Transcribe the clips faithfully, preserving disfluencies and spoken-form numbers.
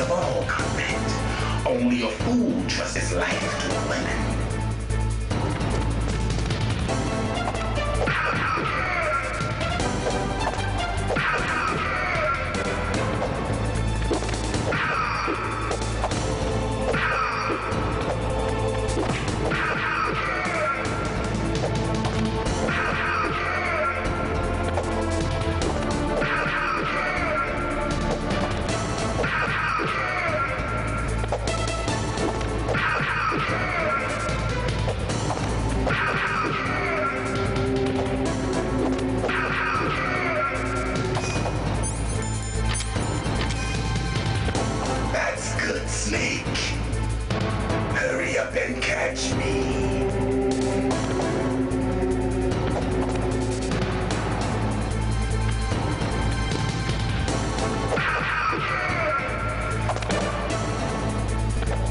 is of all combat. Only a fool trusts his life to a woman. Snake, hurry up and catch me.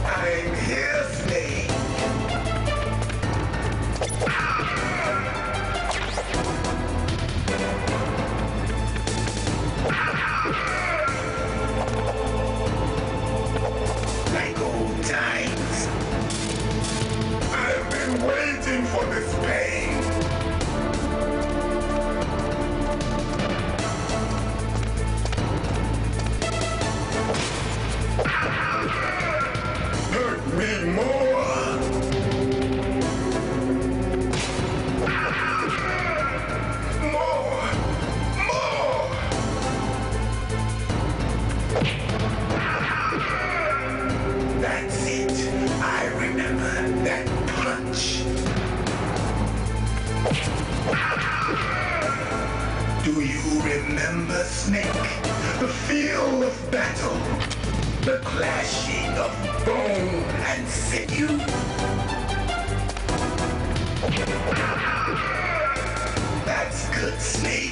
I'm here, Snake. Do you remember, Snake? The feel of battle, the clashing of bone and sinew. That's good, Snake.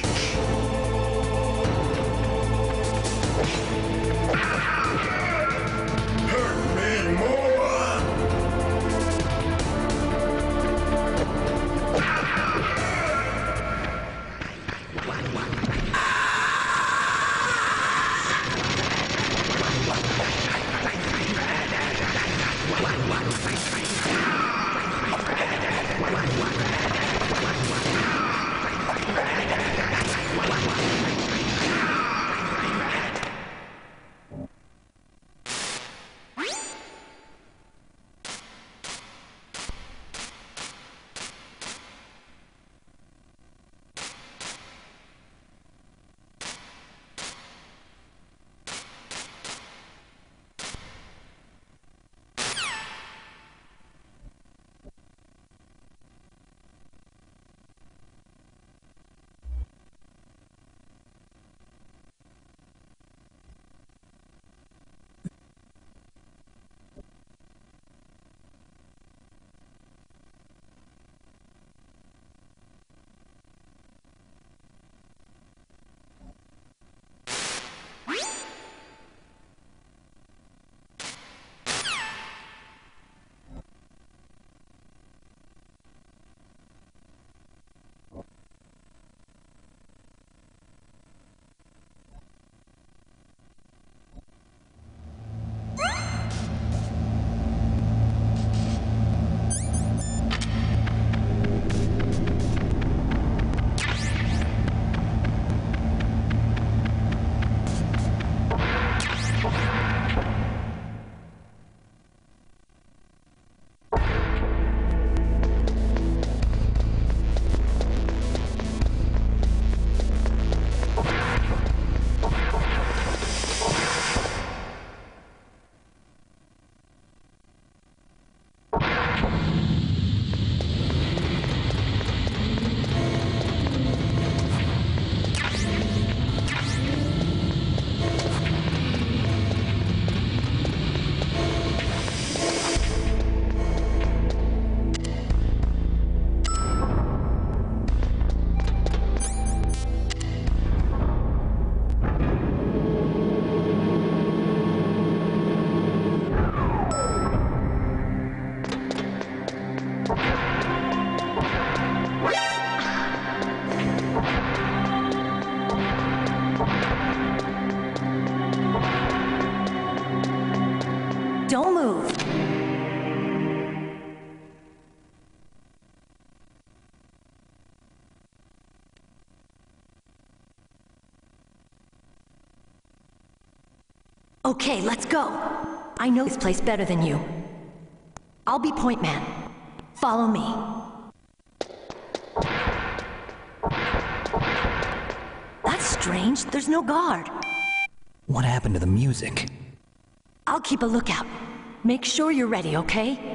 Okay, let's go. I know this place better than you. I'll be point man. Follow me. That's strange. There's no guard. What happened to the music? I'll keep a lookout. Make sure you're ready, okay?